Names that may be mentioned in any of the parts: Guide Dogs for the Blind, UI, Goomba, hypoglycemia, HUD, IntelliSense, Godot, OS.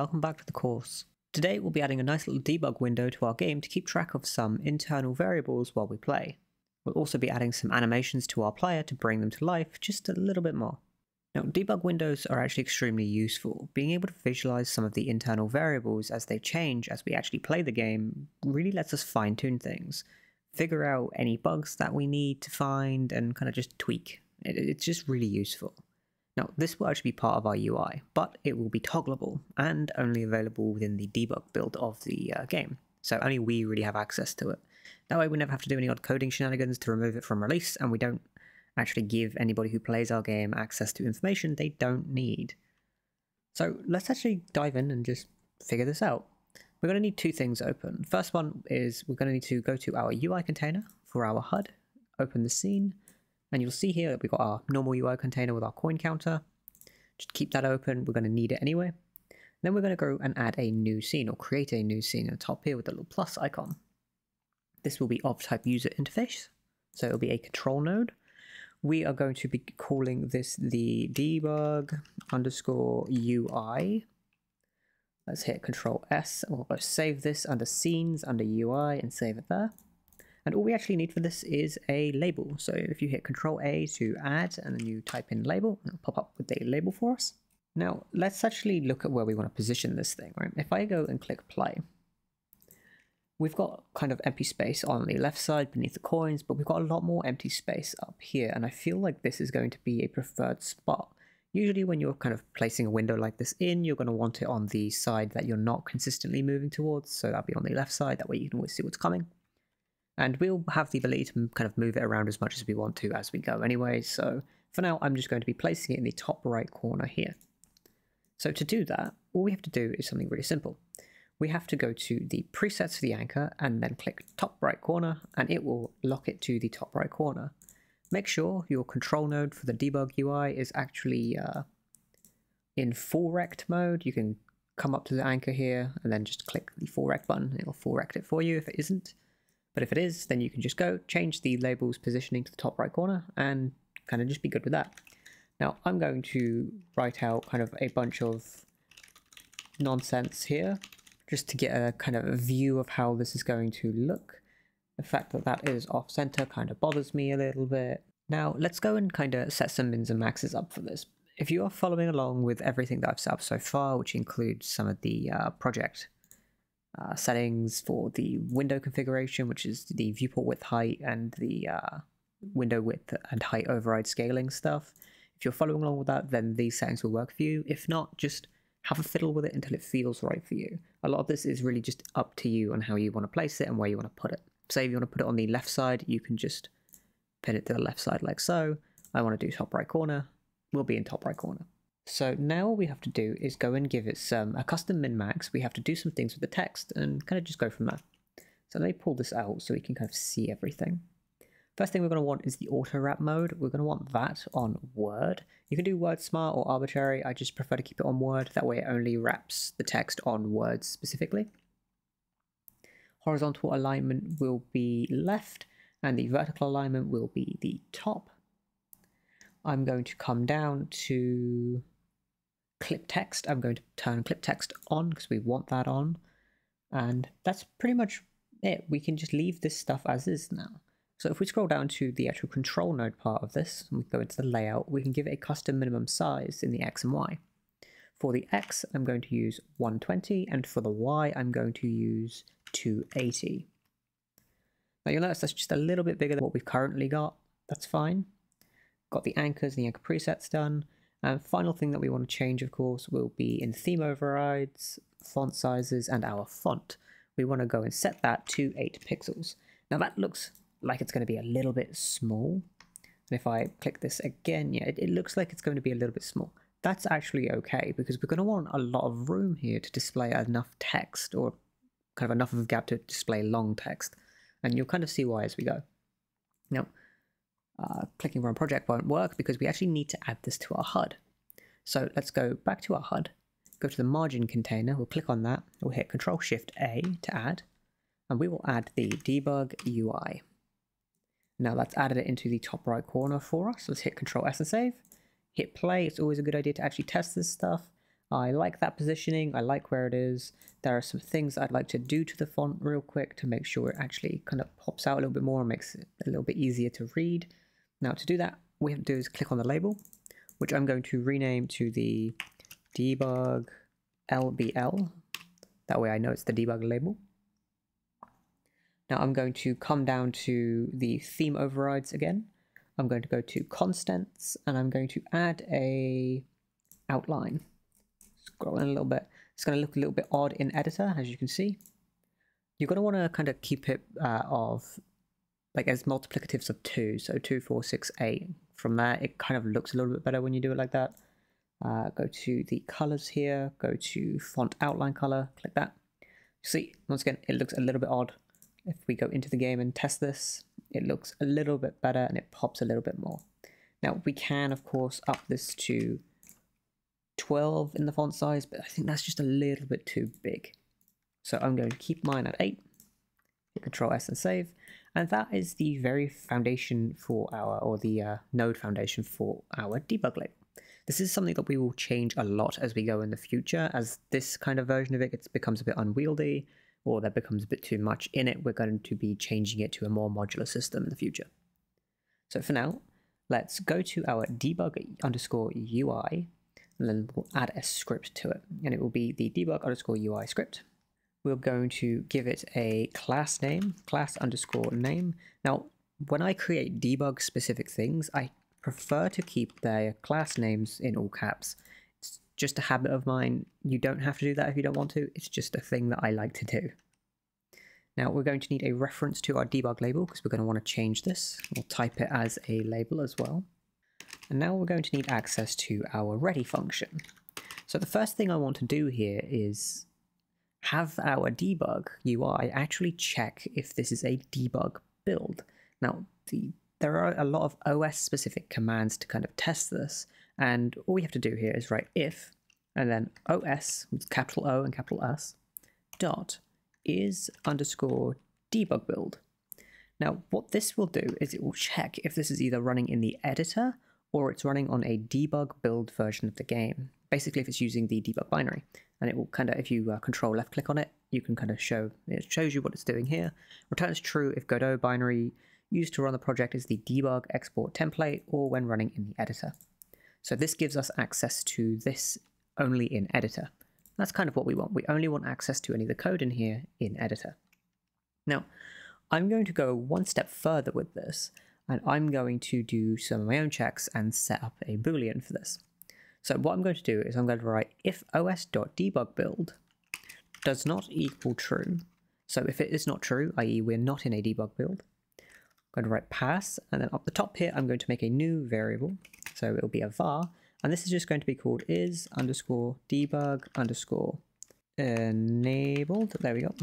welcome back to the course. Today we'll be adding a nice little debug window to our game to keep track of some internal variables while we play. We'll also be adding some animations to our player to bring them to life just a little bit more. Now, debug windows are actually extremely useful. Being able to visualize some of the internal variables as they change as we actually play the game really lets us fine-tune things, figure out any bugs that we need to find, and kind of just tweak. It's just really useful. Now, this will actually be part of our UI, but it will be toggleable and only available within the debug build of the game, so only we really have access to it. That way we never have to do any odd coding shenanigans to remove it from release, and we don't actually give anybody who plays our game access to information they don't need. So let's actually dive in and just figure this out. We're going to need two things open. First one is we're going to need to go to our UI container for our HUD, open the scene, and you'll see here that we've got our normal UI container with our coin counter. Just keep that open, we're going to need it anyway. Then we're going to go and add a new scene, or create a new scene at the top here with the little plus icon. This will be of type user interface, so it'll be a control node. We are going to be calling this the debug_UI. Let's hit Control S, and we'll go save this under scenes, under UI, and save it there. And all we actually need for this is a label. So if you hit Control A to add, and then you type in label, it'll pop up with a label for us. Now, let's actually look at where we want to position this thing, right? If I go and click play, we've got kind of empty space on the left side beneath the coins, but we've got a lot more empty space up here, and I feel like this is going to be a preferred spot. Usually when you're kind of placing a window like this in, you're going to want it on the side that you're not consistently moving towards, so that'll be on the left side, that way you can always see what's coming. And we'll have the ability to kind of move it around as much as we want to as we go anyway, so for now I'm just going to be placing it in the top right corner here. So to do that, all we have to do is something really simple. We have to go to the presets for the anchor and then click top right corner, and it will lock it to the top right corner. Make sure your control node for the debug UI is actually in full rect mode. You can come up to the anchor here and then just click the full rect button. It'll full rect it for you if it isn't. But if it is, then you can just go change the label's positioning to the top right corner and kind of just be good with that. Now I'm going to write out kind of a bunch of nonsense here, just to get a kind of a view of how this is going to look. The fact that that is off center kind of bothers me a little bit. Now let's go and kind of set some mins and maxes up for this. If you are following along with everything that I've set up so far, which includes some of the project settings for the window configuration, which is the viewport width height and the window width and height override scaling stuff. If you're following along with that, then these settings will work for you. If not, just have a fiddle with it until it feels right for you. A lot of this is really just up to you on how you want to place it and where you want to put it. Say if you want to put it on the left side, you can just pin it to the left side like so. I want to do top right corner. We'll be in top right corner. So now all we have to do is go and give it some a custom min-max. We have to do some things with the text and kind of just go from there. So let me pull this out so we can kind of see everything. First thing we're going to want is the auto wrap mode. We're going to want that on Word. You can do Word Smart or Arbitrary. I just prefer to keep it on Word. That way it only wraps the text on words specifically. Horizontal alignment will be left, and the vertical alignment will be the top. I'm going to come down to clip text. I'm going to turn clip text on because we want that on. And that's pretty much it. We can just leave this stuff as is now. So if we scroll down to the actual control node part of this, and we go into the layout, we can give it a custom minimum size in the X and Y. For the X, I'm going to use 120, and for the Y, I'm going to use 280. Now you'll notice that's just a little bit bigger than what we've currently got. That's fine. Got the anchors and the anchor presets done. And final thing that we want to change, of course, will be in theme overrides, font sizes, and our font. We want to go and set that to 8 pixels. Now that looks like it's going to be a little bit small, and if I click this again, yeah, it looks like it's going to be a little bit small. That's actually okay, because we're going to want a lot of room here to display enough text, or kind of enough of a gap to display long text, and you'll kind of see why as we go. Now clicking run project won't work because we actually need to add this to our HUD. So let's go back to our HUD, go to the margin container, we'll click on that, we'll hit Control Shift A to add, and we will add the debug UI. Now that's added it into the top right corner for us. Let's hit Control S and save. Hit play. It's always a good idea to actually test this stuff. I like that positioning. I like where it is. There are some things I'd like to do to the font real quick to make sure it actually kind of pops out a little bit more and makes it a little bit easier to read. Now to do that, what we have to do is click on the label, which I'm going to rename to the debug LBL. That way I know it's the debug label. Now I'm going to come down to the theme overrides again. I'm going to go to constants and I'm going to add a outline. Scroll in a little bit. It's going to look a little bit odd in editor, as you can see. You're going to want to kind of keep it as multiplicatives of 2. So 2, 4, 6, 8. From there, it kind of looks a little bit better when you do it like that. Go to the colors here. Go to font outline color. Click that. See, once again, it looks a little bit odd. If we go into the game and test this, it looks a little bit better and it pops a little bit more. Now we can, of course, up this to 12 in the font size, but I think that's just a little bit too big. So I'm going to keep mine at 8, hit Control S and save. And that is the very foundation for our, or the node foundation for our debug label. This is something that we will change a lot as we go in the future, as this kind of version of it becomes a bit unwieldy, or there becomes a bit too much in it. We're going to be changing it to a more modular system in the future. So for now, let's go to our debug_UI, and then we'll add a script to it, and it will be the debug_UI script. We're going to give it a class name, class_name. Now, when I create debug specific things, I prefer to keep their class names in all caps. Just a habit of mine. You don't have to do that if you don't want to. It's just a thing that I like to do. Now we're going to need a reference to our debug label because we're going to want to change this. We'll type it as a label as well. And now we're going to need access to our ready function. So the first thing I want to do here is have our debug UI actually check if this is a debug build. Now there are a lot of OS specific commands to kind of test this. And all we have to do here is write if, and then OS, with capital O and capital S, dot is_debug_build. Now, what this will do is it will check if this is either running in the editor or it's running on a debug build version of the game. Basically, if it's using the debug binary, and it will kind of, if you control left click on it, you can kind of show, it shows you what it's doing here. Returns true if Godot binary used to run the project is the debug export template or when running in the editor. So this gives us access to this only in editor. That's kind of what we want. We only want access to any of the code in here in editor. Now, I'm going to go one step further with this, and I'm going to do some of my own checks and set up a Boolean for this. So what I'm going to do is I'm going to write if os.debugBuild does not equal true. So if it is not true, i.e. we're not in a debug build, I'm going to write pass, and then up the top here, I'm going to make a new variable. So it'll be a var, and this is just going to be called is_debug_enabled. There we go.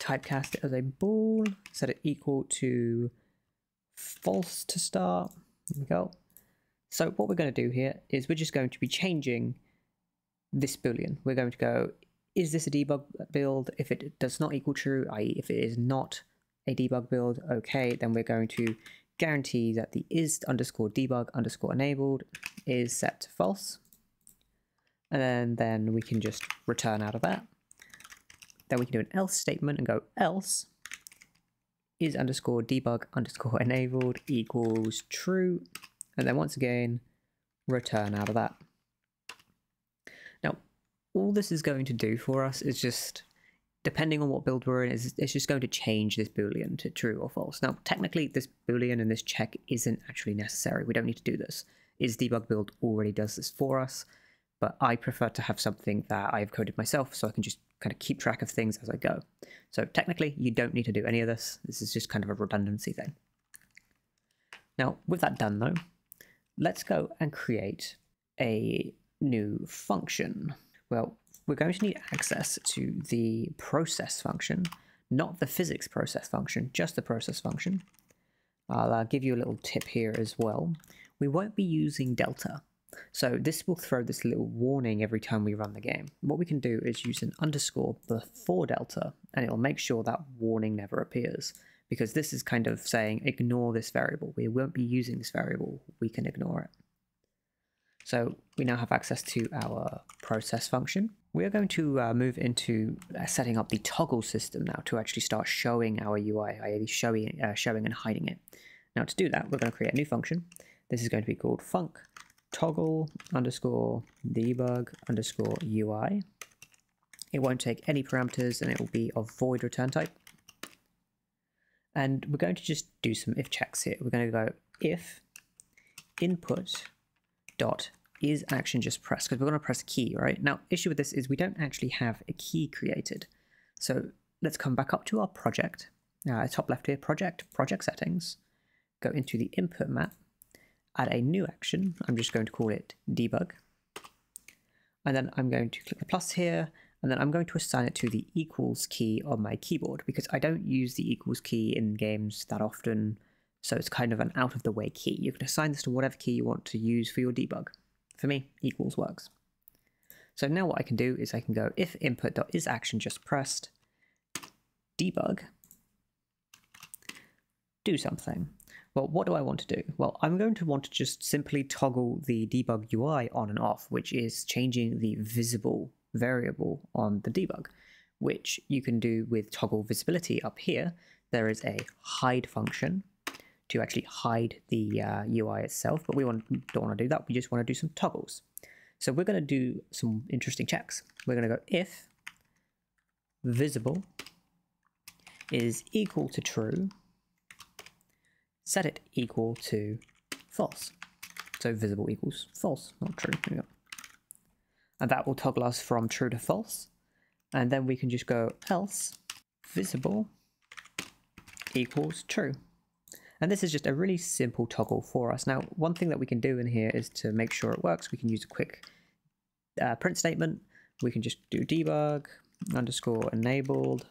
Typecast it as a bool, set it equal to false to start. There we go. So what we're going to do here is we're just going to be changing this Boolean. We're going to go, is this a debug build? If it does not equal true, i.e. if it is not a debug build, okay, then we're going to guarantee that the is_debug_enabled is set to false, and then we can just return out of that. Then we can do an else statement and go else is_debug_enabled equals true, and then once again return out of that. Now all this is going to do for us is just, depending on what build we're in, it's just going to change this Boolean to true or false. Now, technically, this Boolean and this check isn't actually necessary. We don't need to do this. Is debug build already does this for us, but I prefer to have something that I've coded myself so I can just kind of keep track of things as I go. So technically, you don't need to do any of this. This is just kind of a redundancy thing. Now, with that done, though, let's go and create a new function. Well, we're going to need access to the process function, not the physics process function, just the process function. I'll give you a little tip here as well. We won't be using delta. So this will throw this little warning every time we run the game. What we can do is use an underscore before delta, and it'll make sure that warning never appears, because this is kind of saying, ignore this variable. We won't be using this variable. We can ignore it. So we now have access to our process function. We are going to move into setting up the toggle system now to actually start showing our UI, i.e. showing and hiding it. Now to do that, we're going to create a new function. This is going to be called func toggle underscore debug underscore UI. It won't take any parameters and it will be of void return type. And we're going to just do some if checks here. We're going to go if input dot is action just press, because we're going to press key, right? Now, issue with this is we don't actually have a key created. So let's come back up to our project, top left here, project settings, go into the input map, add a new action. I'm just going to call it debug. And then I'm going to click the plus here, and then I'm going to assign it to the equals key on my keyboard, because I don't use the equals key in games that often. So it's kind of an out of the way key. You can assign this to whatever key you want to use for your debug. For me, equals works. So now what I can do is I can go if input.isAction just pressed, debug, do something. Well, what do I want to do? Well, I'm going to want to just simply toggle the debug UI on and off, which is changing the visible variable on the debug, which you can do with toggle visibility up here. There is a hide function to actually hide the UI itself, but we don't want to do that. We just want to do some toggles. So we're going to do some interesting checks. We're going to go if visible is equal to true, set it equal to false. So visible equals false, not true. There we go. And that will toggle us from true to false. And then we can just go else visible equals true. And this is just a really simple toggle for us. Now, one thing that we can do in here is to make sure it works. We can use a quick print statement. We can just do debug underscore enabled,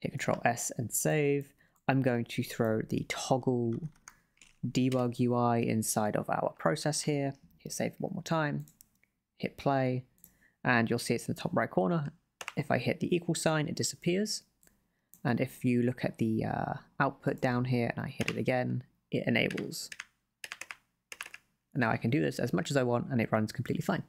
hit Control S and save. I'm going to throw the toggle debug UI inside of our process here. Hit save one more time, hit play, and you'll see it's in the top right corner. If I hit the equal sign, it disappears. And if you look at the output down here and I hit it again, it enables. And now I can do this as much as I want and it runs completely fine.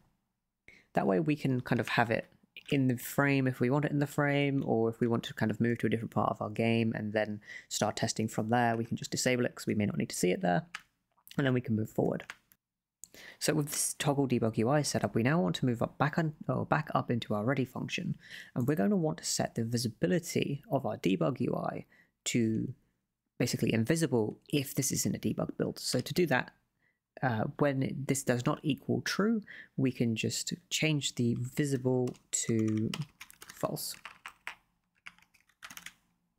That way we can kind of have it in the frame if we want it in the frame, or if we want to kind of move to a different part of our game and then start testing from there, we can just disable it because we may not need to see it there. And then we can move forward. So with this toggle debug UI setup, we now want to move up back up into our ready function, and we're going to want to set the visibility of our debug UI to basically invisible if this is in a debug build. So to do that, when this does not equal true, we can just change the visible to false,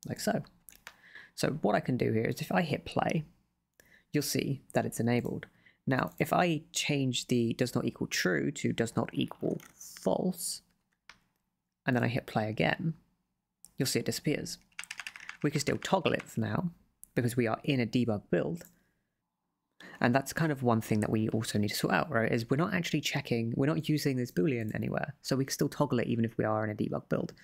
like so. So what I can do here is if I hit play, you'll see that it's enabled. Now, if I change the does not equal true to does not equal false, and then I hit play again, you'll see it disappears. We can still toggle it for now because we are in a debug build. And that's kind of one thing that we also need to sort out, right? Is we're not actually checking, we're not using this Boolean anywhere. So we can still toggle it even if we are in a debug build.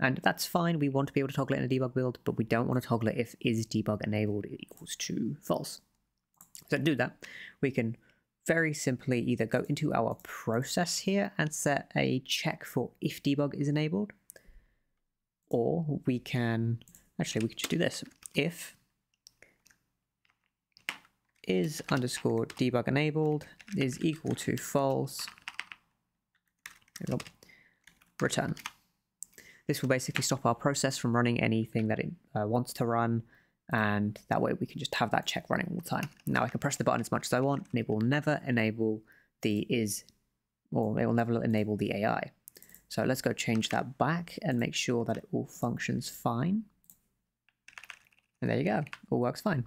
And that's fine. We want to be able to toggle it in a debug build, but we don't want to toggle it if is debug enabled equals to false. So to do that, we can very simply either go into our process here and set a check for if debug is enabled, or we can, actually we could just do this, if is underscore debug enabled is equal to false, there we go, return. This will basically stop our process from running anything that it wants to run. And that way we can just have that check running all the time. Now I can press the button as much as I want, and it will never enable the is, or it will never enable the AI. So let's go change that back and make sure that it all functions fine. And there you go, all works fine.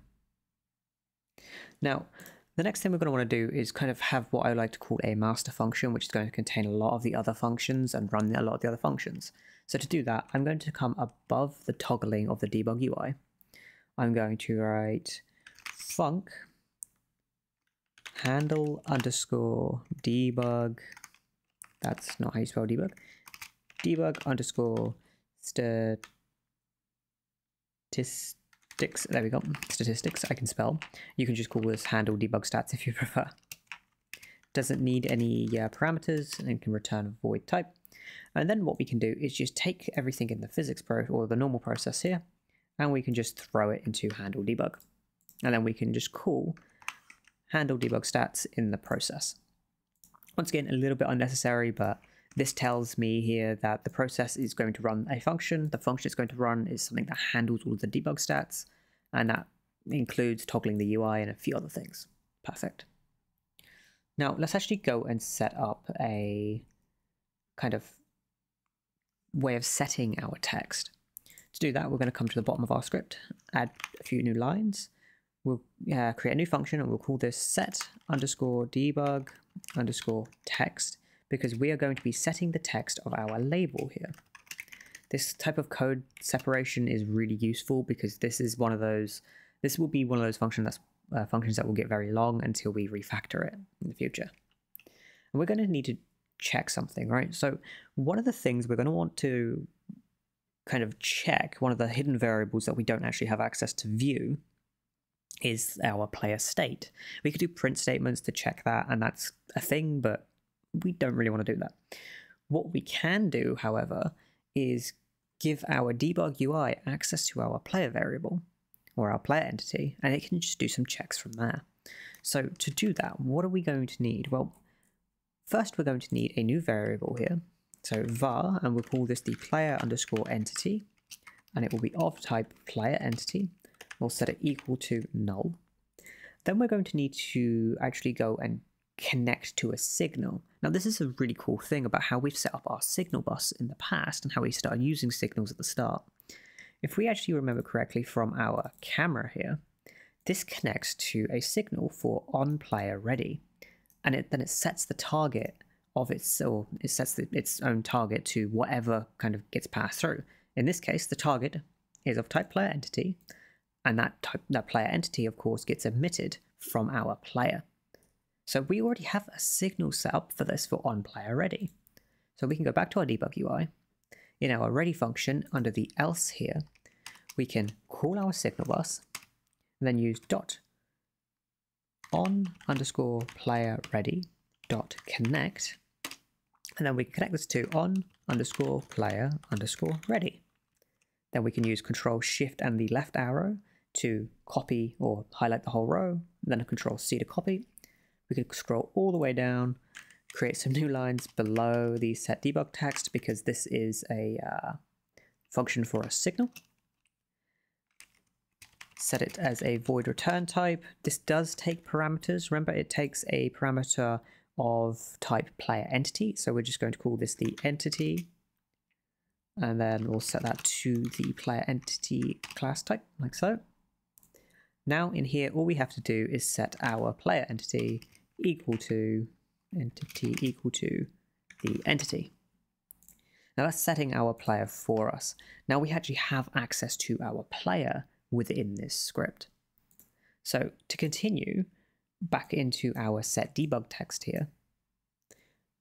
Now, the next thing we're going to want to do is kind of have what I like to call a master function, which is going to contain a lot of the other functions and run a lot of the other functions. So to do that, I'm going to come above the toggling of the debug UI. I'm going to write func handle underscore debug, that's not how you spell debug, debug underscore statistics, there we go, statistics I can spell. You can just call this handle debug stats if you prefer. doesn't need any parameters, and can return void type. And then what we can do is just take everything in the physics pro or the normal process here, and we can just throw it into handle debug, and then we can just call handle debug stats in the process. Once again, a little bit unnecessary, but this tells me here that the process is going to run a function. The function it's going to run is something that handles all of the debug stats, and that includes toggling the UI and a few other things. Perfect. Now let's actually go and set up a kind of way of setting our text. To do that, we're going to come to the bottom of our script, add a few new lines. We'll create a new function, and we'll call this set underscore debug underscore text, because we are going to be setting the text of our label here. This type of code separation is really useful, because this will be one of those functions that will get very long until we refactor it in the future. And we're going to need to check something, right? So one of the things we're going to want to kind of check, one of the hidden variables that we don't actually have access to view, is our player state. We could do print statements to check that, and that's a thing, but we don't really want to do that. What we can do, however, is give our debug UI access to our player variable or our player entity, and it can just do some checks from there. So to do that, what are we going to need? Well, first we're going to need a new variable here. So var, and we'll call this the player underscore entity, and it will be of type player entity. We'll set it equal to null. Then we're going to need to actually go and connect to a signal. Now this is a really cool thing about how we've set up our signal bus in the past and how we started using signals at the start. If we actually remember correctly from our camera here, this connects to a signal for on player ready, and then it sets the target of its, or it sets its own target to whatever kind of gets passed through. In this case, the target is of type player entity, and that player entity, of course, gets emitted from our player. So we already have a signal set up for this for on player ready. So we can go back to our debug UI. In our ready function, under the else here, we can call our signal bus, and then use dot on underscore player ready dot connect, and then we can connect this to on underscore player underscore ready. Then we can use control shift and the left arrow to copy or highlight the whole row, then a control C to copy. We can scroll all the way down, create some new lines below the set debug text, because this is a function for a signal. Set it as a void return type. This does take parameters. Remember, it takes a parameter of type player entity. So we're just going to call this the entity, and then we'll set that to the player entity class type, like so. Now in here, all we have to do is set our player entity equal to the entity. Now that's setting our player for us. Now we actually have access to our player within this script. So to continue back into our set debug text here,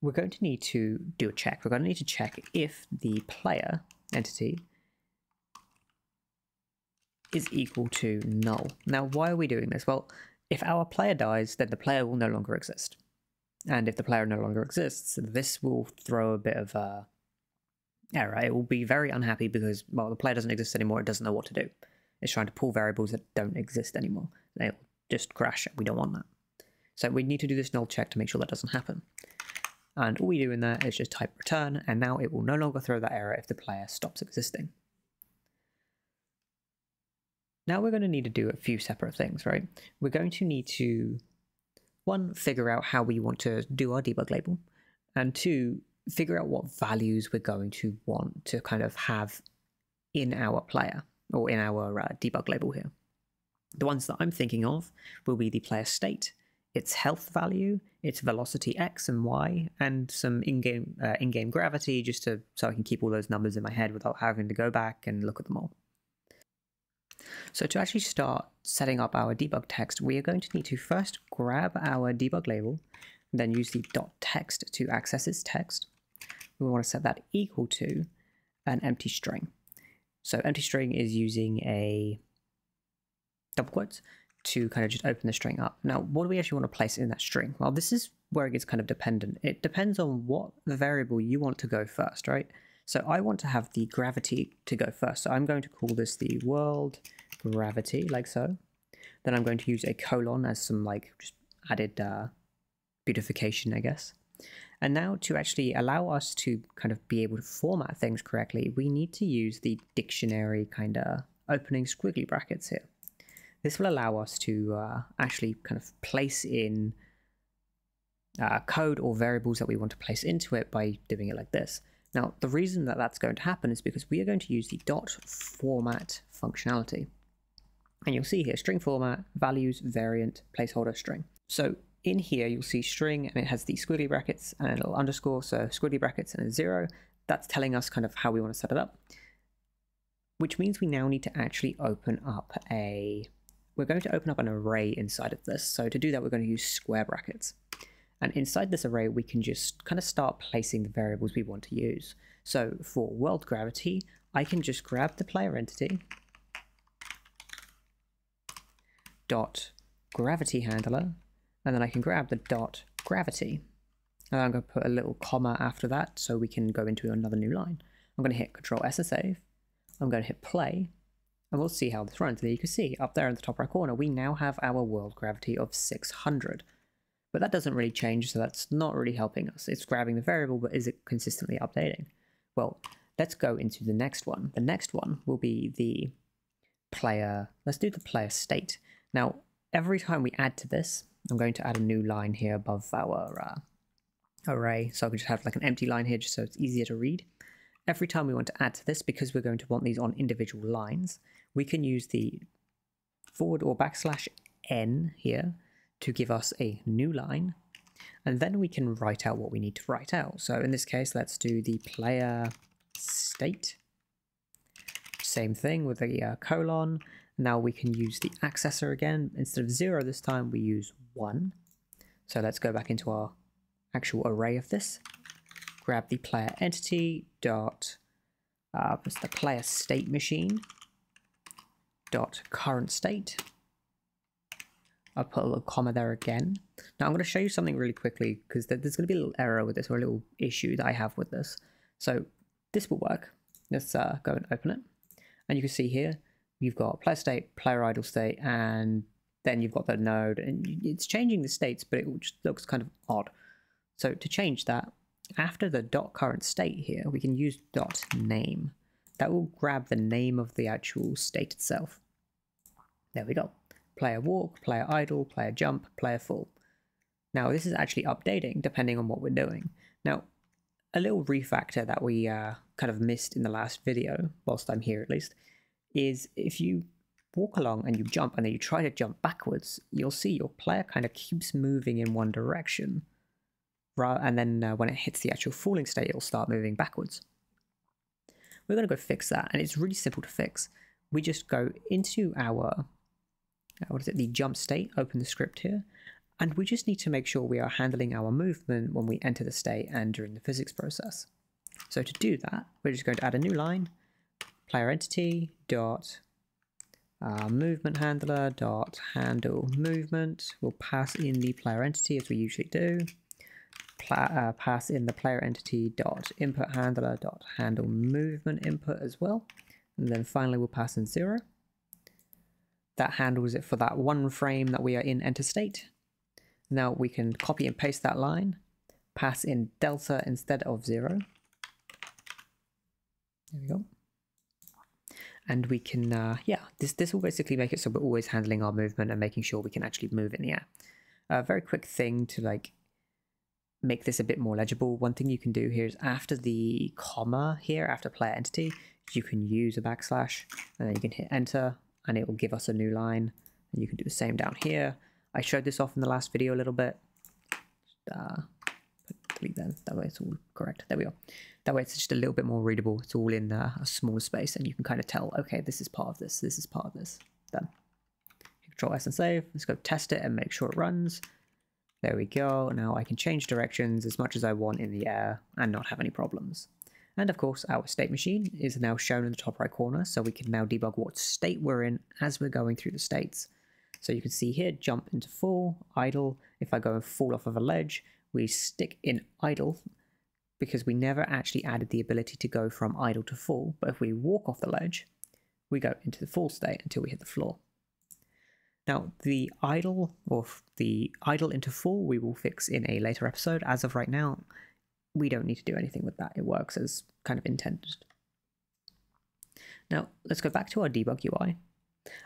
we're going to need to do a check. We're going to need to check if the player entity is equal to null. Now, why are we doing this? Well, if our player dies, then the player will no longer exist. And if the player no longer exists, this will throw a bit of an error. It will be very unhappy because, well, the player doesn't exist anymore. It doesn't know what to do. It's trying to pull variables that don't exist anymore. They'll just crash, and we don't want that. So we need to do this null check to make sure that doesn't happen. And all we do in there is just type return, and now it will no longer throw that error if the player stops existing. Now we're going to need to do a few separate things, right? We're going to need to, one, figure out how we want to do our debug label, and two, figure out what values we're going to want to kind of have in our player, or in our debug label here. The ones that I'm thinking of will be the player state, its health value, its velocity x and y, and some in-game gravity, just so I can keep all those numbers in my head without having to go back and look at them all. So to actually start setting up our debug text, we are going to need to first grab our debug label, and then use the .text to access its text. We want to set that equal to an empty string. So empty string is using a double quotes to kind of just open the string up. Now, what do we actually want to place in that string? Well, this is where it gets kind of dependent. It depends on what the variable you want to go first, right? So I want to have the gravity to go first. So I'm going to call this the world gravity, like so. Then I'm going to use a colon as some like just added beautification, I guess. And now to actually allow us to kind of be able to format things correctly, we need to use the dictionary kind of opening squiggly brackets here. This will allow us to actually kind of place in code or variables that we want to place into it by doing it like this. Now, the reason that that's going to happen is because we are going to use the dot format functionality. And you'll see here, string format, values, variant, placeholder, string. So in here, you'll see string, and it has the squiggly brackets and a little underscore, so squiggly brackets and a 0. That's telling us kind of how we want to set it up, which means we now need to actually open up a... We're going to open up an array inside of this. So to do that, we're going to use square brackets. And inside this array, we can just kind of start placing the variables we want to use. So for world gravity, I can just grab the player entity dot gravity handler, and then I can grab the dot gravity. And I'm going to put a little comma after that so we can go into another new line. I'm going to hit Control S and save. I'm going to hit play, and we'll see how this runs. And you can see up there in the top right corner, we now have our world gravity of 600. But that doesn't really change, so that's not really helping us. It's grabbing the variable, but is it consistently updating? Well, let's go into the next one. The next one will be the player. Let's do the player state. Now, every time we add to this, I'm going to add a new line here above our array. So I can just have like an empty line here just so it's easier to read. Every time we want to add to this, because we're going to want these on individual lines, we can use the forward or backslash n here to give us a new line, and then we can write out what we need to write out. So in this case, let's do the player state. Same thing with the colon. Now we can use the accessor again. Instead of 0 this time, we use 1. So let's go back into our actual array of this. Grab the player entity dot, it's the player state machine dot current state. I'll put a little comma there again. Now I'm going to show you something really quickly because there's going to be a little error with this, or a little issue that I have with this. So this will work. Let's go and open it. And you can see here, you've got player state, player idle state, and then you've got the node. And it's changing the states, but it just looks kind of odd. So to change that, after the dot current state here, we can use dot name. That will grab the name of the actual state itself. There we go. Player walk, player idle, player jump, player full. Now this is actually updating depending on what we're doing. Now a little refactor that we kind of missed in the last video, whilst I'm here at least, is if you walk along and you jump and then you try to jump backwards, you'll see your player kind of keeps moving in one direction. And then when it hits the actual falling state, it'll start moving backwards. We're going to go fix that, and it's really simple to fix. We just go into our, the jump state, open the script here, and we just need to make sure we are handling our movement when we enter the state and during the physics process. So to do that, we're just going to add a new line, player entity dot movement handler dot handle movement. We'll pass in the player entity as we usually do. Pass in the player entity dot input handler dot handle movement input as well, and then finally we'll pass in 0. That handles it for that one frame that we are in enter state. Now we can copy and paste that line, pass in delta instead of 0. There we go. And we can this will basically make it so we're always handling our movement and making sure we can actually move in the air. A very quick thing to like make this a bit more legible. One thing you can do here is after the comma here, after player entity, you can use a backslash, and then you can hit enter and it will give us a new line. And you can do the same down here. I showed this off in the last video a little bit. Delete that way it's all correct. There we go. That way it's just a little bit more readable. It's all in a smaller space, and you can kind of tell, okay, this is part of this, this is part of this. Done. Control S and save. Let's go test it and make sure it runs. There we go. Now I can change directions as much as I want in the air and not have any problems. And of course, our state machine is now shown in the top right corner, so we can now debug what state we're in as we're going through the states. So you can see here, jump into fall, idle. If I go and fall off of a ledge, we stick in idle because we never actually added the ability to go from idle to full. But if we walk off the ledge, we go into the full state until we hit the floor. Now, the idle or the idle into full we will fix in a later episode. As of right now, we don't need to do anything with that. It works as kind of intended. Now, let's go back to our debug UI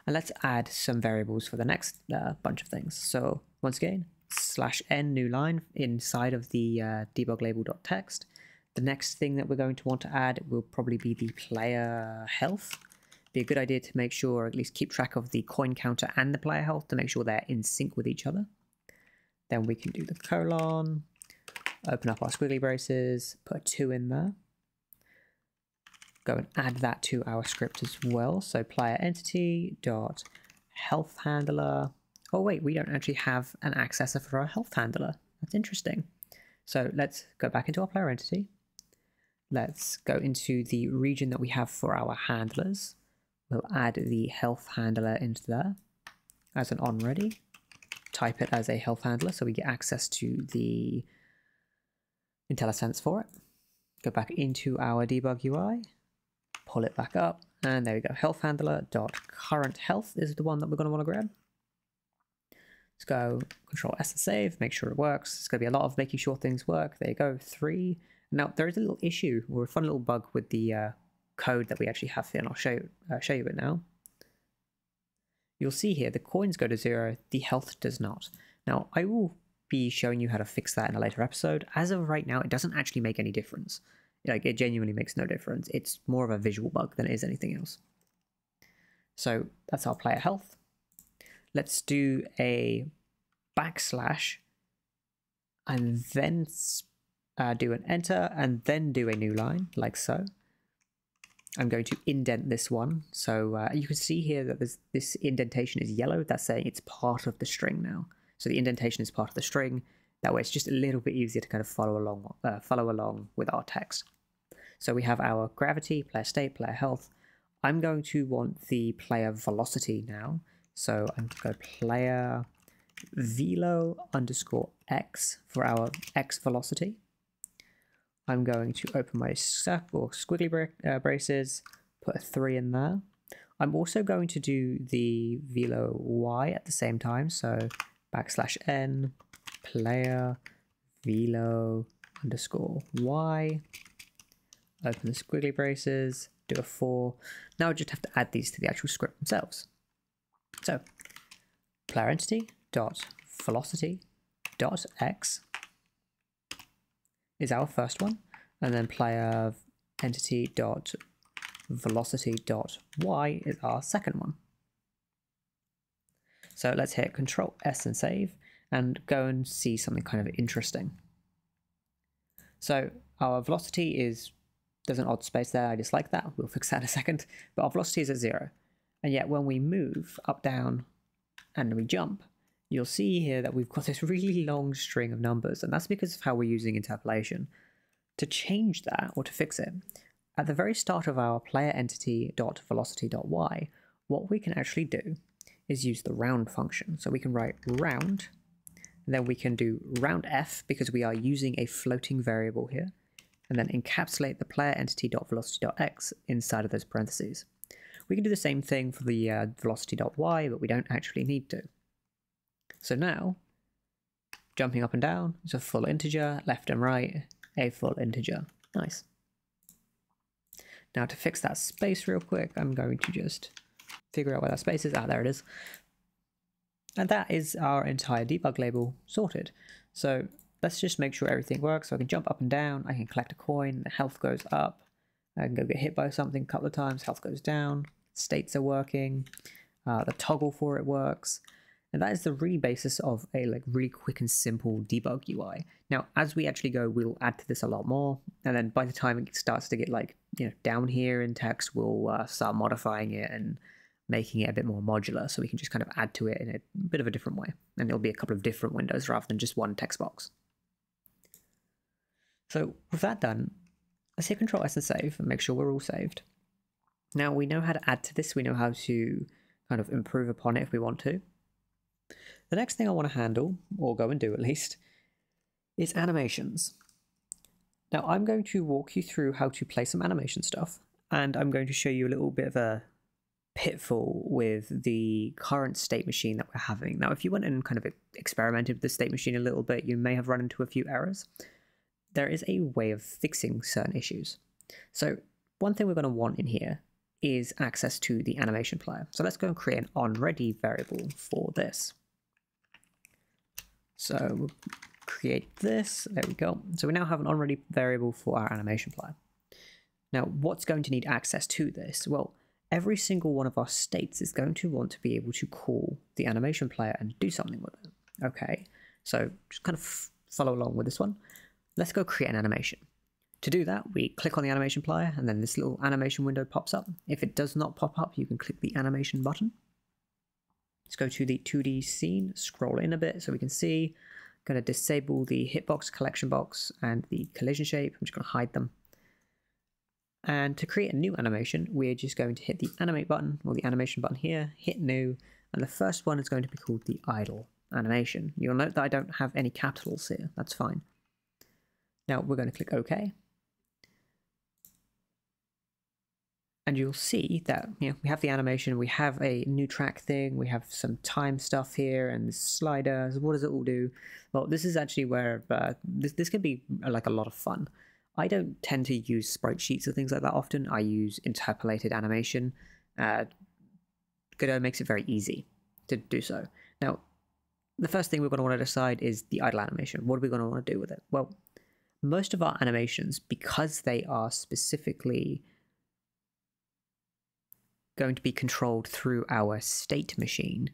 and let's add some variables for the next bunch of things. So once again, /n new line inside of the debug label.text. The next thing that we're going to want to add will probably be the player health. Be a good idea to make sure, or at least keep track of the coin counter and the player health to make sure they're in sync with each other. Then we can do the colon, open up our squiggly braces, put a 2 in there. Go and add that to our script as well. So player entity dot health handler. Oh wait, we don't actually have an accessor for our health handler. That's interesting. So let's go back into our player entity. Let's go into the region that we have for our handlers. We'll add the health handler into there as an onReady. Type it as a health handler so we get access to the IntelliSense for it. Go back into our debug UI, pull it back up, and there we go. Health handler dot current health is the one that we're going to want to grab. Let's go Control-S to save, make sure it works. It's going to be a lot of making sure things work. There you go, 3. Now there is a little issue or a fun little bug with the code that we actually have here, and I'll show you it now. You'll see here the coins go to 0, the health does not. Now I will be showing you how to fix that in a later episode. As of right now, it doesn't actually make any difference. Like, it genuinely makes no difference. It's more of a visual bug than it is anything else. So that's our player health. Let's do a backslash and then do an enter and then do a new line like so. I'm going to indent this one. So you can see here that this indentation is yellow. That's saying it's part of the string now. So the indentation is part of the string. That way it's just a little bit easier to kind of follow along with our text. So we have our gravity, player state, player health. I'm going to want the player velocity now. So I'm going to go player velo underscore x for our x velocity. I'm going to open my squiggly braces, put a 3 in there. I'm also going to do the velo y at the same time. So \n player velo underscore y. Open the squiggly braces, do a 4. Now I just have to add these to the actual script themselves. So player entity dot velocity dot x is our first one, and then player entity dot velocity dot y is our second one. So let's hit Control S and save and go and see something kind of interesting. So our velocity is, there's an odd space there, I dislike that, we'll fix that in a second, but our velocity is at 0. And yet when we move up, down, and we jump, you'll see here that we've got this really long string of numbers, and that's because of how we're using interpolation. To change that, or to fix it, at the very start of our player entity.velocity.y, what we can actually do is use the round function. So we can write round, and then we can do round f, because we are using a floating variable here, and then encapsulate the player entity.velocity.x inside of those parentheses. We can do the same thing for the velocity.y, but we don't actually need to. So now, jumping up and down is a full integer, left and right, a full integer. Nice. Now to fix that space real quick, I'm going to just figure out where that space is. Ah, there it is. And that is our entire debug label sorted. So let's just make sure everything works. So I can jump up and down, I can collect a coin, the health goes up. I can go get hit by something a couple of times, health goes down, states are working, the toggle for it works. And that is the really basis of a really quick and simple debug UI. Now, as we actually go, we'll add to this a lot more. And then by the time it starts to get down here in text, we'll start modifying it and making it a bit more modular. So we can just kind of add to it in a bit of a different way. And there'll be a couple of different windows rather than just one text box. So with that done, let's hit Control S and save and make sure we're all saved. Now we know how to add to this, we know how to kind of improve upon it if we want to. The next thing I want to handle, or go and do at least, is animations. Now I'm going to walk you through how to play some animation stuff, and I'm going to show you a little bit of a pitfall with the current state machine that we're having. Now, if you went and kind of experimented with the state machine a little bit, you may have run into a few errors. There is a way of fixing certain issues. So one thing we're going to want in here is access to the animation player. So let's go and create an onReady variable for this. So we'll create this, there we go. So we now have an onReady variable for our animation player. Now, what's going to need access to this? Well, every single one of our states is going to want to be able to call the animation player and do something with it. Okay, so just kind of follow along with this one. Let's go create an animation. To do that, we click on the animation player, and then this little animation window pops up. If it does not pop up, you can click the animation button. Let's go to the 2D scene, scroll in a bit so we can see. I'm going to disable the hitbox, collection box, and the collision shape. I'm just going to hide them. And to create a new animation, we're just going to hit the animate button, or the animation button here, hit new, and the first one is going to be called the idle animation. You'll note that I don't have any capitals here, that's fine. Now we're going to click OK. And you'll see that, you know, we have the animation, we have a new track thing, we have some time stuff here, and the sliders. What does it all do? Well, this is actually where this can be like a lot of fun. I don't tend to use sprite sheets or things like that often. I use interpolated animation. Godot makes it very easy to do so. Now, the first thing we're going to want to decide is the idle animation. What are we going to want to do with it? Well, most of our animations, because they are specifically going to be controlled through our state machine,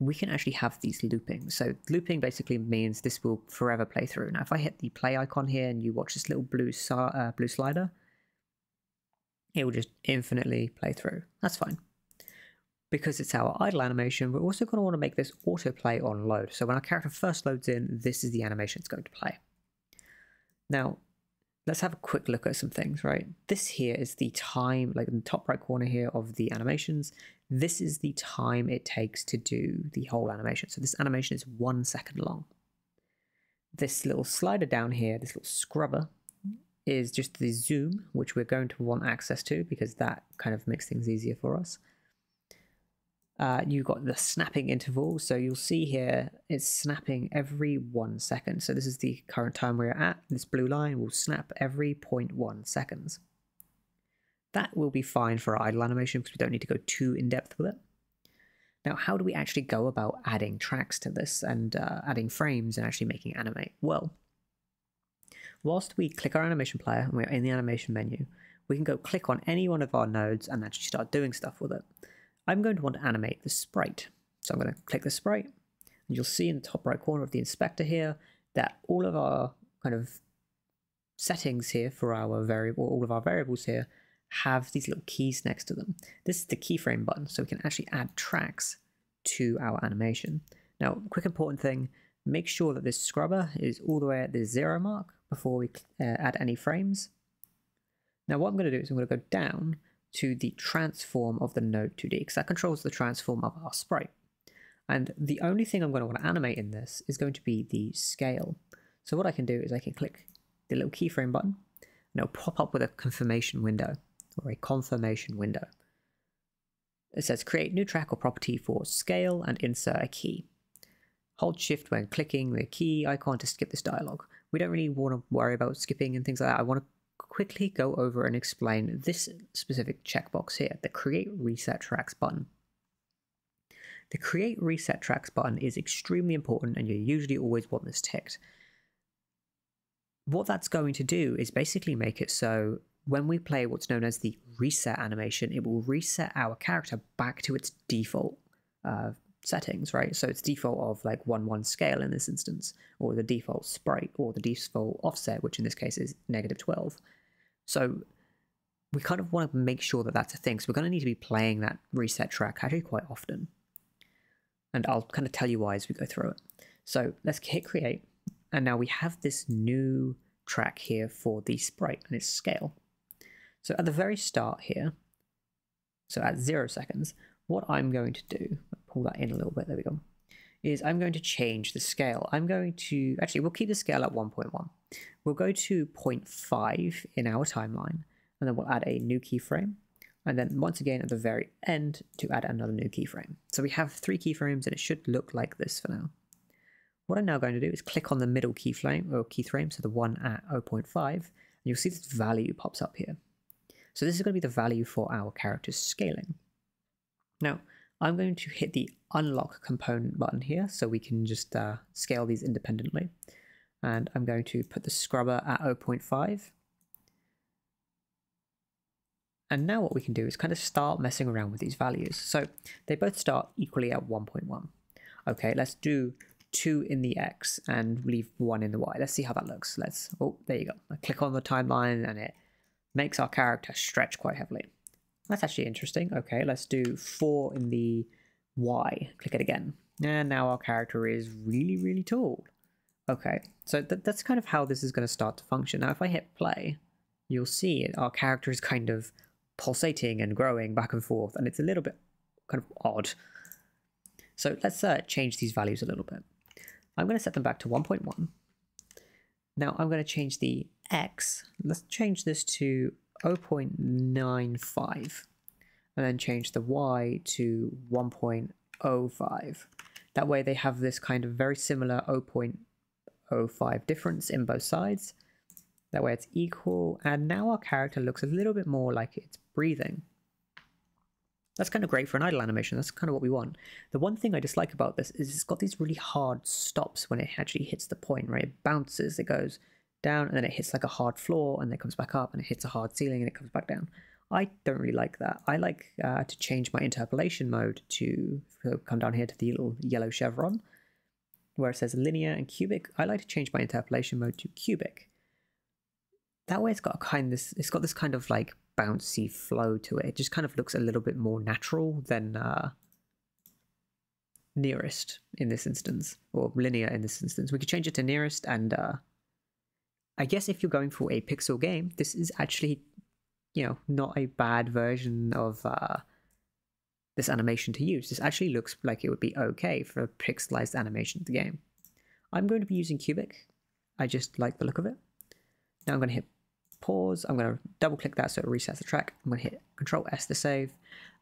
we can actually have these looping. So looping basically means this will forever play through. Now, if I hit the play icon here and you watch this little blue slider, it will just infinitely play through. That's fine. Because it's our idle animation, we're also going to want to make this autoplay on load. So when our character first loads in, this is the animation it's going to play. Now, let's have a quick look at some things, right? This here is the time, like in the top right corner here of the animations. This is the time it takes to do the whole animation. So this animation is 1 second long. This little slider down here, this little scrubber, is just the zoom, which we're going to want access to because that kind of makes things easier for us. You've got the snapping interval. So you'll see here it's snapping every 1 second. So this is the current time we're at. This blue line will snap every 0.1 seconds. That will be fine for our idle animation because we don't need to go too in-depth with it. Now, how do we actually go about adding tracks to this and adding frames and actually making animate? Well, whilst we click our animation player and we're in the animation menu, we can go click on any one of our nodes and actually start doing stuff with it. I'm going to want to animate the sprite. So I'm going to click the sprite, and you'll see in the top right corner of the inspector here that all of our kind of settings here for our variable, all of our variables here, have these little keys next to them. This is the keyframe button, so we can actually add tracks to our animation. Now, quick important thing, make sure that this scrubber is all the way at the 0 mark before we add any frames. Now what I'm going to do is I'm going to go down to the transform of the node 2D, because that controls the transform of our sprite. And the only thing I'm going to want to animate in this is going to be the scale. So what I can do is I can click the little keyframe button, and it'll pop up with a confirmation window, or a confirmation window. It says create new track or property for scale and insert a key. Hold shift when clicking the key icon to skip this dialog. We don't really want to worry about skipping and things like that. I want to quickly go over and explain this specific checkbox here, the create reset tracks button. The create reset tracks button is extremely important, and you usually always want this ticked. What that's going to do is basically make it so when we play what's known as the reset animation, it will reset our character back to its default settings, right? So its default of like 1:1 scale in this instance, or the default sprite, or the default offset, which in this case is -12. So we kind of want to make sure that that's a thing. So we're going to need to be playing that reset track actually quite often. And I'll kind of tell you why as we go through it. So let's hit create. And now we have this new track here for the sprite and its scale. So at the very start here, so at 0 seconds, what I'm going to do, pull that in a little bit, there we go, is I'm going to change the scale. I'm going to, actually, we'll keep the scale at 1.1. We'll go to 0.5 in our timeline, and then we'll add a new keyframe. And then once again, at the very end, to add another new keyframe. So we have 3 keyframes, and it should look like this for now. What I'm now going to do is click on the middle keyframe, or keyframe, so the one at 0.5, and you'll see this value pops up here. So this is going to be the value for our character's scaling. Now, I'm going to hit the unlock component button here, so we can just scale these independently. And I'm going to put the scrubber at 0.5. And now what we can do is kind of start messing around with these values. So they both start equally at 1.1. Okay, let's do 2 in the X and leave 1 in the Y. Let's see how that looks. Let's, oh, there you go. I click on the timeline and it makes our character stretch quite heavily. That's actually interesting. Okay, let's do 4 in the Y. Click it again. And now our character is really, really tall. Okay, so that's kind of how this is going to start to function. Now, if I hit play, you'll see our character is kind of pulsating and growing back and forth, and it's a little bit kind of odd. So let's change these values a little bit. I'm going to set them back to 1.1. Now I'm going to change the X. Let's change this to 0.95, and then change the Y to 1.05. That way they have this kind of very similar 0.05 difference in both sides. That way it's equal, and now our character looks a little bit more like it's breathing. That's kind of great for an idle animation. That's kind of what we want. The one thing I dislike about this is it's got these really hard stops when it actually hits the point, right? It bounces, it goes down, and then it hits like a hard floor, and then it comes back up, and it hits a hard ceiling, and it comes back down. I don't really like that. I like to change my interpolation mode to come down here to the little yellow chevron, where it says linear and cubic. I like to change my interpolation mode to cubic. That way it's got this kind of like bouncy flow to it. It just kind of looks a little bit more natural than nearest in this instance, or linear in this instance. We could change it to nearest, and I guess if you're going for a pixel game, this is actually, you know, not a bad version of this animation to use. This actually looks like it would be okay for a pixelized animation of the game. I'm going to be using cubic. I just like the look of it. Now I'm going to hit pause. I'm going to double click that so it resets the track. I'm going to hit Control S to save.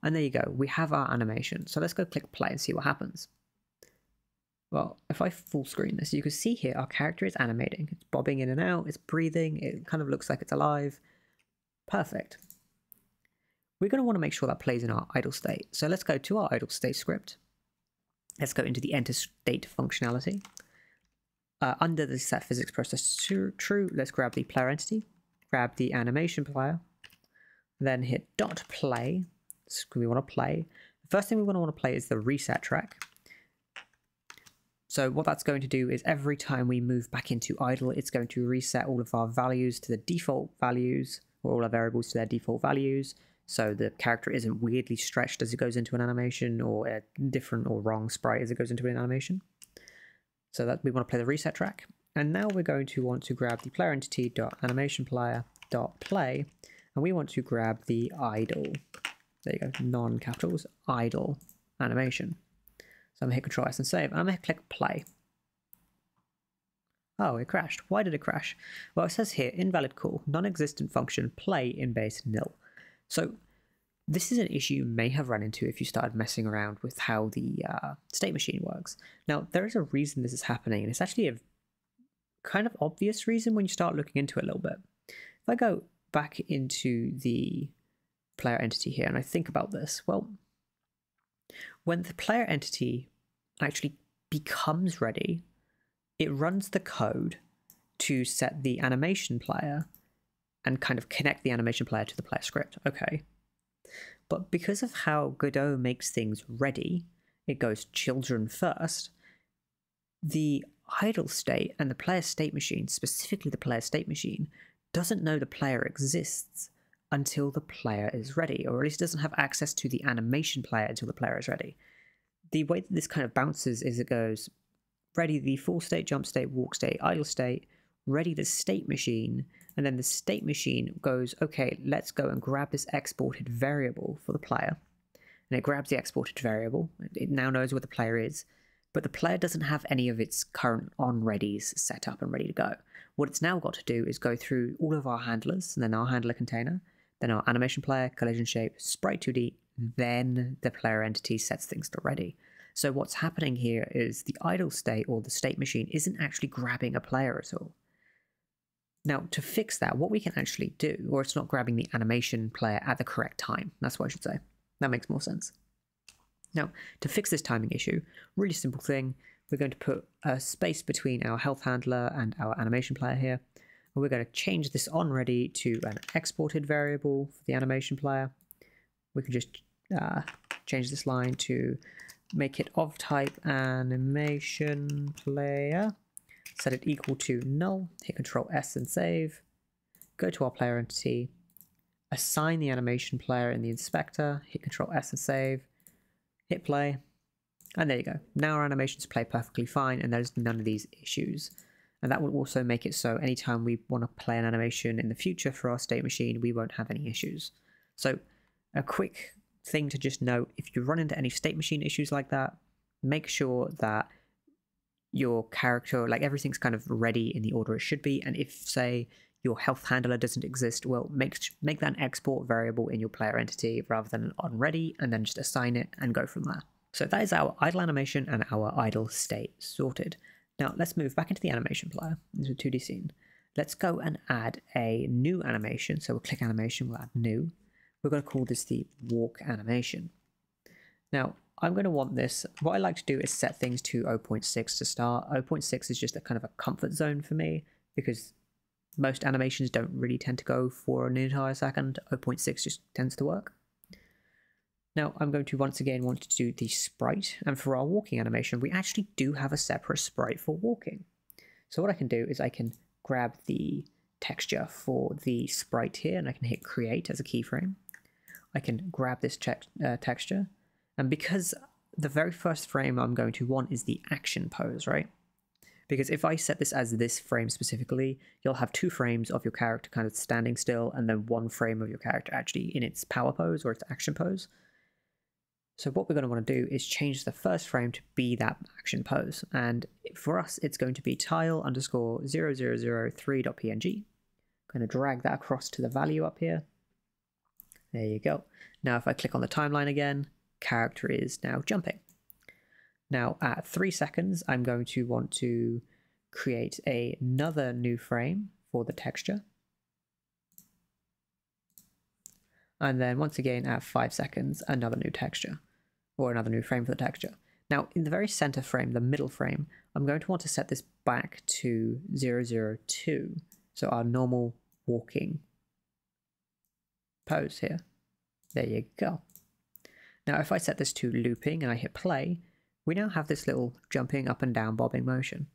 And there you go. We have our animation. So let's go click play and see what happens. Well, if I full screen this, you can see here our character is animating. It's bobbing in and out. It's breathing. It kind of looks like it's alive. Perfect. We're going to want to make sure that plays in our idle state. So let's go to our idle state script. Let's go into the enter state functionality. Under the set physics process to true, let's grab the player entity, grab the animation player, then hit dot play. So we want to play. The first thing we want to play is the reset track. So what that's going to do is every time we move back into idle, it's going to reset all of our values to the default values, or all our variables to their default values. So the character isn't weirdly stretched as it goes into an animation, or a different or wrong sprite as it goes into an animation. So that we want to play the reset track. And now we're going to want to grab the player entity.animationPlayer.play, and we want to grab the idle. There you go, non-capitals, idle animation. So I'm gonna hit Control S and save, and I'm gonna click play. Oh, it crashed. Why did it crash? Well, it says here, invalid call, non-existent function, play in base nil. So this is an issue you may have run into if you started messing around with how the state machine works. Now, there is a reason this is happening, and it's actually a kind of obvious reason when you start looking into it a little bit. If I go back into the player entity here and I think about this, well, when the player entity actually becomes ready, it runs the code to set the animation player and kind of connect the animation player to the player script. Okay. But because of how Godot makes things ready, it goes children first, the idle state and the player state machine, specifically the player state machine, doesn't know the player exists until the player is ready, or at least doesn't have access to the animation player until the player is ready. The way that this kind of bounces is it goes ready the full state, jump state, walk state, idle state, ready the state machine, and then the state machine goes, okay, let's go and grab this exported variable for the player. And it grabs the exported variable. It now knows where the player is. but the player doesn't have any of its current on-readies set up and ready to go. What it's now got to do is go through all of our handlers, and then our handler container, then our animation player, collision shape, sprite 2D, then the player entity sets things to ready. So what's happening here is the idle state or the state machine isn't actually grabbing a player at all. Now, to fix that, what we can actually do, or it's not grabbing the animation player at the correct time. That's what I should say. That makes more sense. Now, to fix this timing issue, really simple thing. We're going to put a space between our health handler and our animation player here. And we're going to change this onReady to an exported variable for the animation player. We can just change this line to make it of type animation player. Set it equal to null, hit Control S and save. Go to our player entity, assign the animation player in the inspector, hit Control S and save, hit play, and there you go. Now our animations play perfectly fine and there's none of these issues. And that will also make it so anytime we want to play an animation in the future for our state machine, we won't have any issues. So a quick thing to just note, if you run into any state machine issues like that, make sure that your character, like everything's kind of ready in the order it should be. And if, say, your health handler doesn't exist, well, make that an export variable in your player entity rather than an onReady, and then just assign it and go from there. So that is our idle animation and our idle state sorted. Now let's move back into the animation player, into the 2D scene. Let's go and add a new animation. So we'll click animation, we'll add new. We're going to call this the walk animation. Now, I'm going to want this. What I like to do is set things to 0.6 to start. 0.6 is just a kind of a comfort zone for me because most animations don't really tend to go for an entire second. 0.6 just tends to work. Now I'm going to once again want to do the sprite, and for our walking animation we actually do have a separate sprite for walking. So what I can do is I can grab the texture for the sprite here and I can hit create as a keyframe. I can grab this texture. And because the very first frame I'm going to want is the action pose, right? Because if I set this as this frame specifically, you'll have two frames of your character kind of standing still and then one frame of your character actually in its power pose or its action pose. So what we're going to want to do is change the first frame to be that action pose. And for us, it's going to be tile_0003.png. I'm going to drag that across to the value up here. There you go. Now, if I click on the timeline again, character is now jumping. Now at 3 seconds, I'm going to want to create another new frame for the texture. And then once again at 5 seconds, another new texture or another new frame for the texture. Now in the very center frame, the middle frame, I'm going to want to set this back to 002. So our normal walking pose here. There you go. Now, if I set this to looping and I hit play, we now have this little jumping up and down bobbing motion.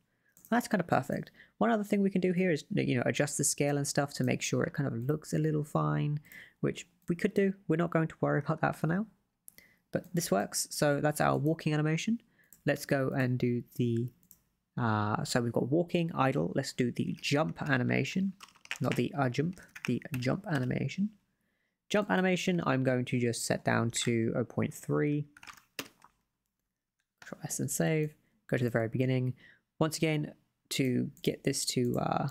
That's kind of perfect. One other thing we can do here is, you know, adjust the scale and stuff to make sure it kind of looks a little fine, which we could do. We're not going to worry about that for now, but this works. So that's our walking animation. Let's go and do the, so we've got walking, idle. Let's do the jump animation, not the jump, the jump animation. Jump animation, I'm going to just set down to 0.3. Control S and save. Go to the very beginning. Once again, to get this to... there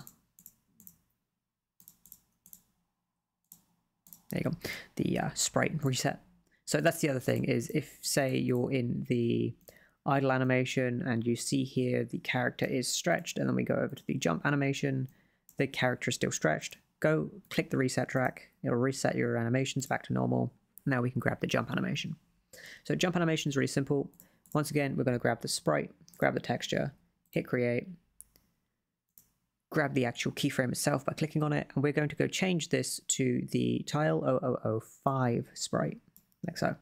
you go. The sprite reset. So that's the other thing is if, say, you're in the idle animation and you see here the character is stretched and then we go over to the jump animation, the character is still stretched. Go click the reset track, it'll reset your animations back to normal. Now we can grab the jump animation. So jump animation is really simple. Once again, we're going to grab the sprite, grab the texture, hit create, grab the actual keyframe itself by clicking on it, and we're going to go change this to the tile 0005 sprite, like so.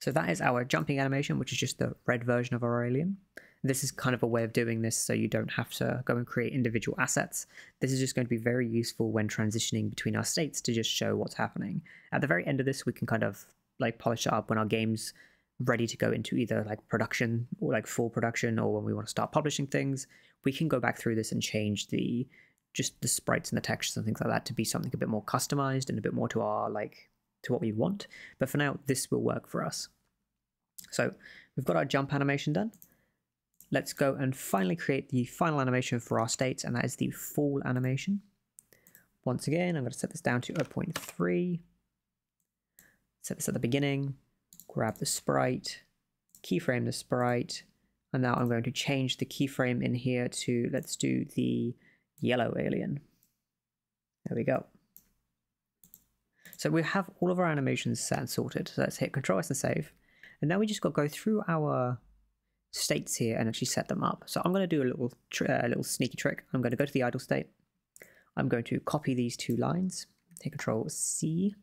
So that is our jumping animation, which is just the red version of our alien. This is kind of a way of doing this so you don't have to go and create individual assets. This is just going to be very useful when transitioning between our states to just show what's happening. At the very end of this, we can kind of like polish it up when our game's ready to go into either like production or like full production, or when we want to start publishing things. We can go back through this and change the just the sprites and the textures and things like that to be something a bit more customized and a bit more to our like to what we want. But for now, this will work for us. So we've got our jump animation done. let's go and finally create the final animation for our states, and that is the fall animation. Once again, I'm going to set this down to 0.3. Set this at the beginning, grab the sprite, keyframe the sprite, and now I'm going to change the keyframe in here to, let's do the yellow alien. There we go. So we have all of our animations set and sorted. So let's hit Control S and save. And now we just got to go through our states here and actually set them up. So I'm going to do a little sneaky trick. I'm going to go to the idle state. I'm going to copy these two lines, hit Control C.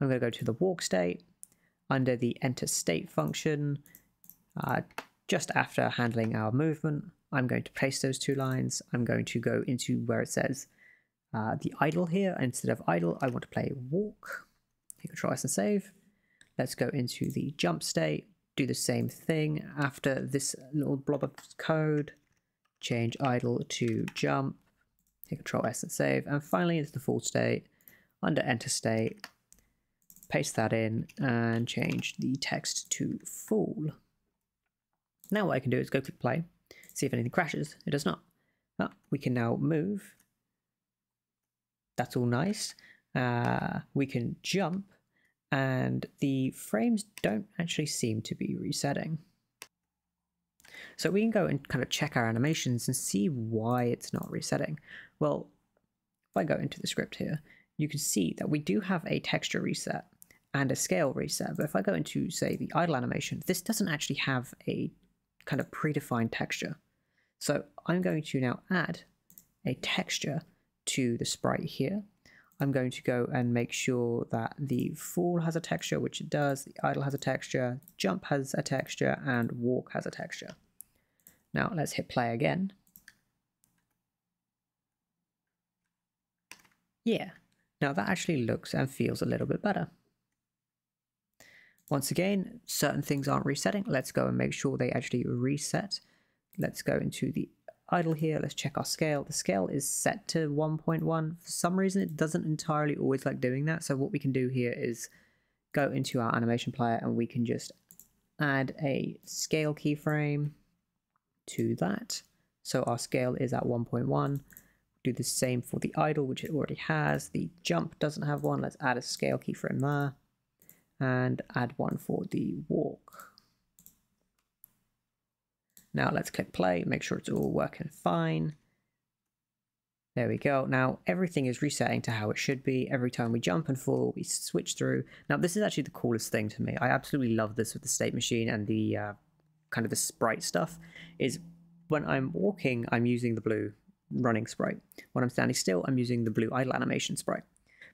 I'm going to go to the walk state, under the enter state function, just after handling our movement, I'm going to place those two lines. I'm going to go into where it says the idle here. Instead of idle, I want to play walk. Hit Control S and save. Let's go into the jump state, do the same thing after this little blob of code, change idle to jump, hit Control S and save. And finally into the fall state, under enter state, paste that in and change the text to fall. Now what I can do is go click play, see if anything crashes. It does not. Oh, we can now move. That's all nice. We can jump, and the frames don't actually seem to be resetting. So we can go and kind of check our animations and see why it's not resetting. Well, if I go into the script here, you can see that we do have a texture reset and a scale reset. But if I go into, say, the idle animation, this doesn't actually have a kind of predefined texture. So I'm going to now add a texture to the sprite here. I'm going to go and make sure that the fall has a texture, which it does, the idle has a texture, jump has a texture, and walk has a texture. Now let's hit play again. Yeah, now that actually looks and feels a little bit better. Once again, certain things aren't resetting. Let's go and make sure they actually reset. Let's go into the idle here. Let's check our scale. The scale is set to 1.1. For some reason, it doesn't entirely always like doing that. So what we can do here is go into our animation player and we can just add a scale keyframe to that. So our scale is at 1.1. Do the same for the idle, which it already has. The jump doesn't have one. Let's add a scale keyframe there. And add one for the walk. Now let's click play, make sure it's all working fine. There we go. Now everything is resetting to how it should be. Every time we jump and fall, we switch through. Now this is actually the coolest thing to me. I absolutely love this with the state machine and the kind of the sprite stuff, is when I'm walking, I'm using the blue running sprite. When I'm standing still, I'm using the blue idle animation sprite.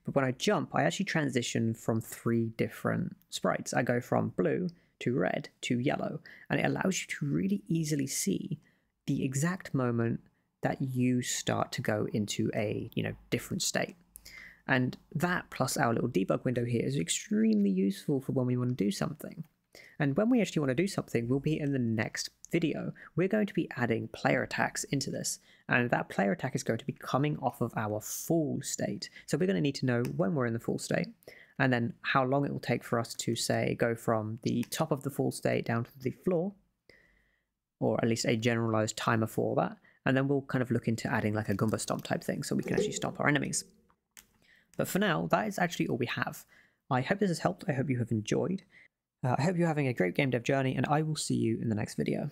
But when I jump, I actually transition from three different sprites. I go from blue to red to yellow, and it allows you to really easily see the exact moment that you start to go into a, you know, different state. And that plus our little debug window here is extremely useful for when we want to do something. And when we actually want to do something will be in the next video. We're going to be adding player attacks into this, and that player attack is going to be coming off of our fall state. So we're going to need to know when we're in the fall state, and then how long it will take for us to, say, go from the top of the fall state down to the floor, or at least a generalized timer for that. And then we'll kind of look into adding like a Goomba stomp type thing so we can actually stomp our enemies. But for now, that is actually all we have. I hope this has helped. I hope you have enjoyed. I hope you're having a great game dev journey, and I will see you in the next video.